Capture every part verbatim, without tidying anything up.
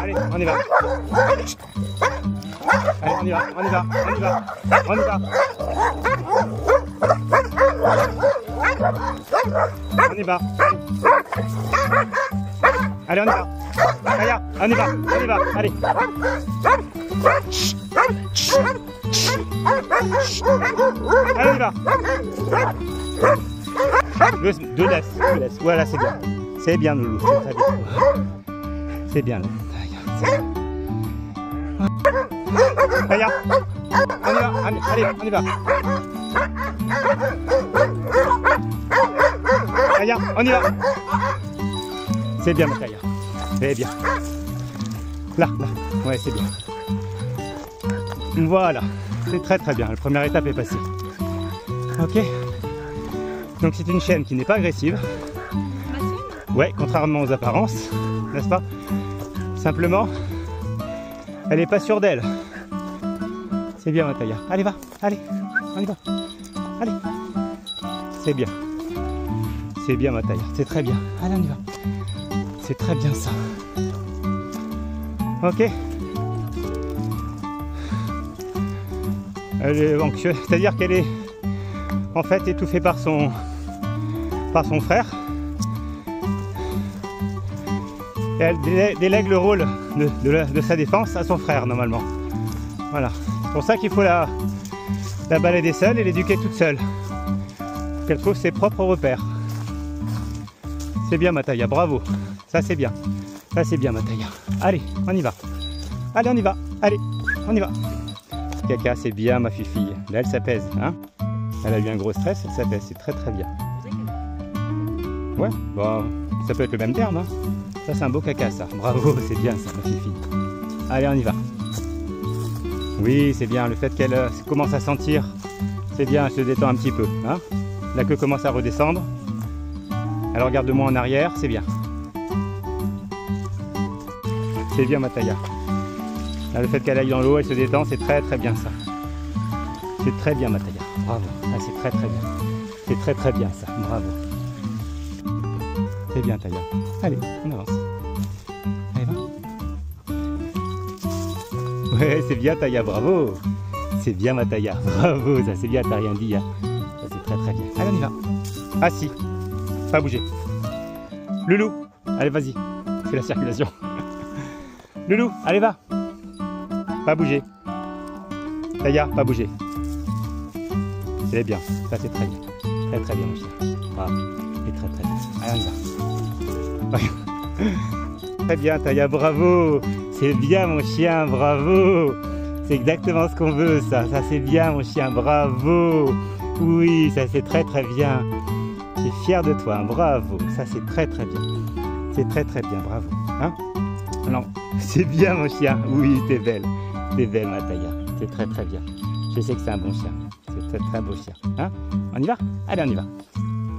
Allez, on y va. Allez, on y va, on y va, on y va, on y va. On y va. Allez, on y va. Taya, on y va, on y va, allez. Allez, on y va. Deux laisses, deux laisses. Voilà, c'est bien. C'est bien, Loulou. C'est bien, là. Taya, on y va. Allez, on y va. Taya, on y va. C'est bien, ma Taya. C'est bien. Là, là. Ouais, c'est bien. Voilà. C'est très, très bien. La première étape est passée. Ok. Donc, c'est une chaîne qui n'est pas agressive. Ouais, contrairement aux apparences, n'est-ce pas? Simplement, elle n'est pas sûre d'elle. C'est bien, ma Taya. Allez, va, allez, on y va. Allez. C'est bien. C'est bien, ma Taya. C'est très bien. Allez, on y va. C'est très bien ça. Ok. Elle est anxieuse, c'est-à-dire qu'elle est en fait étouffée par son, par son frère. Et elle délègue le rôle de, de, la, de sa défense à son frère, normalement. Voilà. C'est pour ça qu'il faut la, la balader seule et l'éduquer toute seule. Qu'elle trouve ses propres repères. C'est bien, ma Taya, bravo. Ça, c'est bien. Ça, c'est bien, ma Taya. Allez, on y va. Allez, on y va. Allez, on y va. Caca, c'est bien, ma fifille. Là, elle s'apaise. Hein, elle a eu un gros stress, elle s'apaise. C'est très, très bien. Ouais, bon, ça peut être le même terme, hein. Ça, c'est un beau caca, ça. Bravo, c'est bien, ça, ma fifille. Allez, on y va. Oui, c'est bien. Le fait qu'elle euh, commence à sentir, c'est bien. Elle se détend un petit peu. Hein, la queue commence à redescendre. Elle regarde de moi en arrière. C'est bien. C'est bien, ma Taya. Là, le fait qu'elle aille dans l'eau, elle se détend. C'est très, très bien, ça. C'est très bien, ma Taya. Bravo. Ah, c'est très, très bien. C'est très, très bien, ça. Bravo. C'est bien, Taya. Allez, on avance. Allez, va. Ouais, c'est bien, Taya, bravo. C'est bien, ma Taya, bravo. Ça, c'est bien, t'as rien dit. Hein. Ça, c'est très, très bien. Allez, on y va. Assis. Pas bouger. Loulou, allez, vas-y. Fais la circulation. Loulou, allez, va. Pas bouger. Taya, pas bouger. C'est bien. Ça, c'est très bien. Très, très bien, mon chien. Bravo. Et très, très bien. Allez, on y va. Très bien, Taya, bravo. C'est bien, mon chien, bravo. C'est exactement ce qu'on veut, ça. Ça, c'est bien, mon chien, bravo. Oui, ça, c'est très, très bien. Je suis fier de toi, hein. Bravo. Ça, c'est très, très bien. C'est très, très bien, bravo. Hein? Non, c'est bien, mon chien. Oui, t'es belle. T'es belle, ma Taya. C'est très, très bien. Je sais que c'est un bon chien. C'est très, très beau chien. Hein? On y va? Allez, on y va.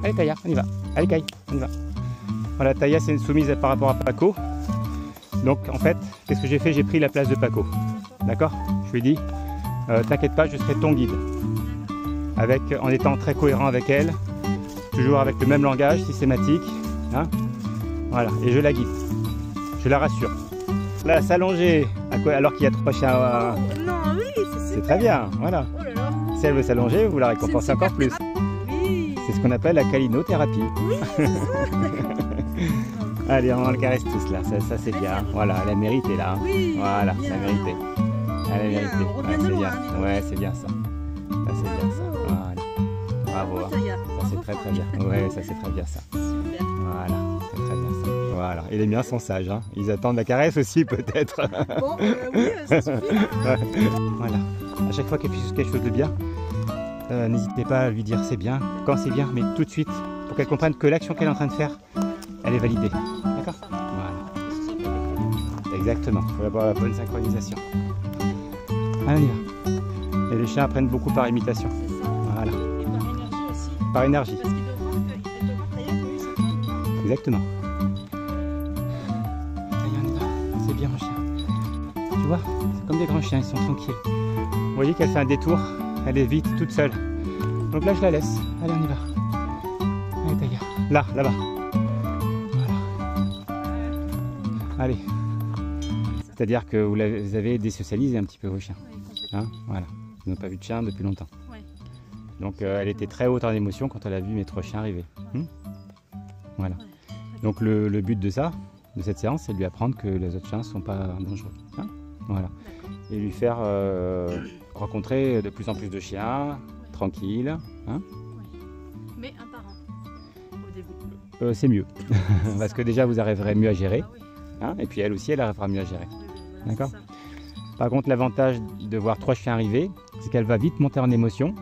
Allez, Taya, on y va. Allez, Kai, on y va. Voilà, Taya, c'est une soumise par rapport à Paco. Donc, en fait, qu'est-ce que j'ai fait? J'ai pris la place de Paco. D'accord? Je lui ai dit, euh, t'inquiète pas, je serai ton guide. Avec, en étant très cohérent avec elle, toujours avec le même langage systématique. Hein, voilà, et je la guide. Je la rassure. Là, s'allonger, alors qu'il y a trois chiens. Euh, non, oui, c'est très bien. Voilà. Oh là là. Si elle veut s'allonger, vous la récompensez encore plus. Oui. C'est ce qu'on appelle la calinothérapie. Oui, allez, on le caresse tous là, ça, ça c'est bien. Voilà, elle a mérité là. Hein. Oui, voilà, bien. Elle a mérité. Elle a mérité. Ouais, c'est bien. Ouais, c'est bien ça. Ça c'est bien ça. Voilà. Bravo. Hein. Ça c'est très très bien. Ouais, ça c'est très bien ça. Voilà, c'est très bien ça. Voilà. Et les miens sont sages, hein. Ils attendent la caresse aussi peut-être. Bon, euh, oui, ça suffit. Hein. Ouais. Voilà. À chaque fois qu'elle puisse quelque chose de bien, euh, n'hésitez pas à lui dire c'est bien, quand c'est bien, mais tout de suite, pour qu'elle comprenne que l'action qu'elle est en train de faire, elle est validée. D'accord? Voilà. Exactement. Il faut avoir la bonne synchronisation. Allez, on y va. Et les chiens apprennent beaucoup par imitation. Voilà. Et par énergie aussi. Par énergie. Parce qu'ils doivent voir d'ailleurs que c'est bien. Exactement. C'est bien, mon chien. Tu vois? C'est comme des grands chiens, ils sont tranquilles. Vous voyez qu'elle fait un détour. Elle est vite, toute seule. Donc là, je la laisse. Allez, on y va. Allez, Taya. Là, là-bas. Allez, C'est-à-dire que vous avez désocialisé un petit peu vos chiens. Oui, hein, voilà. Ils n'ont pas vu de chien depuis longtemps. Oui. Donc euh, elle était très haute en émotion quand elle a vu mes trois chiens arriver. Oui. Hum, voilà. Oui. Donc le, le but de ça, de cette séance, c'est de lui apprendre que les autres chiens ne sont pas dangereux. Hein, voilà. Et lui faire euh, rencontrer de plus en plus de chiens, oui, tranquilles. Hein, oui. Mais un par un, au début. Euh, c'est mieux. Parce que déjà vous arriverez mieux à gérer. Ah, oui. Hein, et puis elle aussi, elle arrivera mieux à gérer. D'accord ? Par contre, l'avantage de voir trois chiens arriver, c'est qu'elle va vite monter en émotion,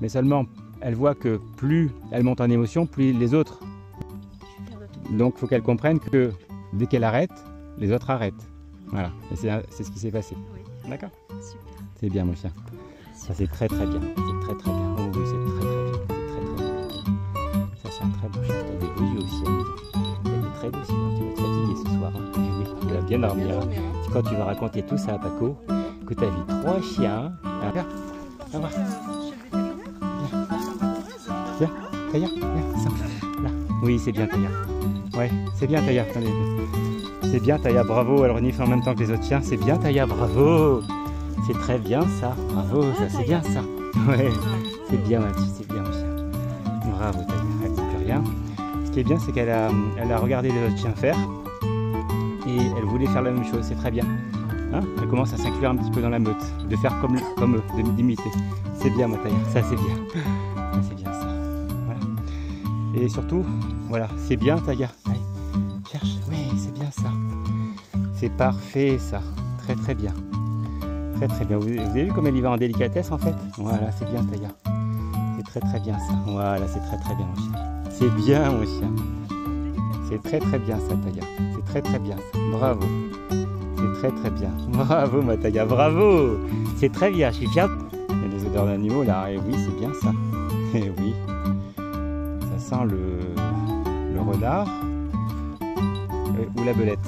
mais seulement elle voit que plus elle monte en émotion, plus les autres. Donc il faut qu'elle comprenne que dès qu'elle arrête, les autres arrêtent. Voilà, et c'est ce qui s'est passé. D'accord ? C'est bien, mon chien. Ça, c'est très très bien. C'est très très bien. Oh, oui, c'est très très bien. C'est très très bien. Ça, c'est un très beau chien. T'as des beaux yeux aussi, t'as des très beaux yeux. Tu vas te fatiguer ce soir. Tu vas bien dormir. Quand tu vas raconter tout ça à Paco, que tu as vu trois chiens. Viens, viens voir. Viens, Taya, viens, là. Oui, c'est bien, Taya. Ouais, c'est bien, Taya. C'est bien, Taya, bravo. Elle renifle en même temps que les autres chiens. C'est bien, Taya, bravo. C'est très bien, ça. Bravo, ça, c'est bien, ça. Ouais, c'est bien, ma petite, c'est bien, mon chien. Bravo, Taya, elle ne dit plus rien. Ce qui est bien, c'est qu'elle a, elle a regardé les autres chiens faire. Et elle voulait faire la même chose, c'est très bien. Hein, elle commence à s'inclure un petit peu dans la meute, de faire comme, comme eux, d'imiter. C'est bien, ma Taya, ça c'est bien. Ça c'est bien, ça. Voilà. Et surtout, voilà, c'est bien, Taya. Allez, cherche, oui, c'est bien ça. C'est parfait, ça. Très très bien. Très très bien. Vous, vous avez vu comme elle y va en délicatesse en fait? Voilà, c'est bien, Taya. C'est très très bien, ça. Voilà, c'est très très bien, mon chien. C'est bien, mon chien. C'est très très bien, ça, Taya. Très très bien, bravo, c'est très très bien, bravo, ma Taya, bravo, c'est très bien, je suis fière. Il y a des odeurs d'animaux là, et oui, c'est bien ça, et oui, ça sent le, le renard euh, ou la belette.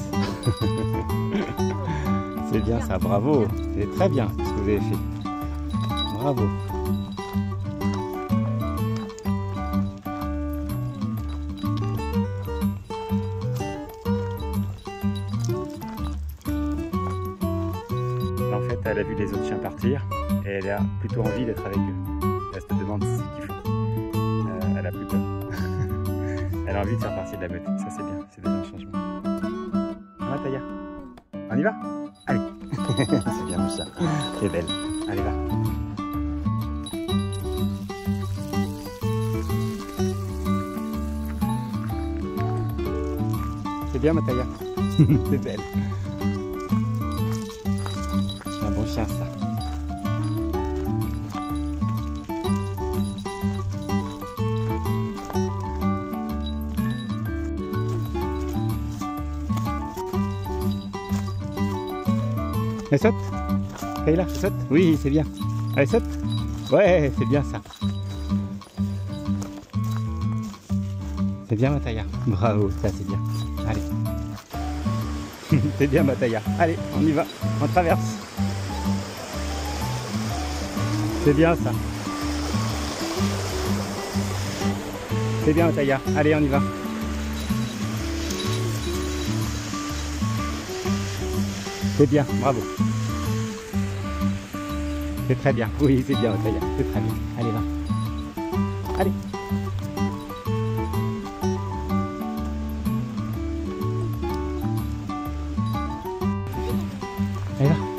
C'est bien ça, bravo, c'est très bien ce que vous avez fait, bravo. Elle a vu les autres chiens partir et elle a plutôt envie d'être avec eux. Elle se demande ce qu'ils font. Euh, elle a plus peur. Elle a envie de faire partie de la meute. Ça, c'est bien. C'est déjà un changement. Ah, Taya, on y va? Allez. C'est bien, mon chien. C'est belle. Allez, va. C'est bien, ma Taya. C'est belle. Chien, ça. Elle saute? Elle est là, elle saute? Oui, c'est bien. Elle saute? Ouais, c'est bien ça. C'est bien, ma Taya. Bravo, ça c'est bien. Allez. C'est bien, ma Taya. Allez, on y va. On traverse. C'est bien ça. C'est bien, Taya. Allez, on y va. C'est bien, bravo. C'est très bien. Oui, c'est bien, Taya. C'est très bien. Allez, va. Allez. Allez, va.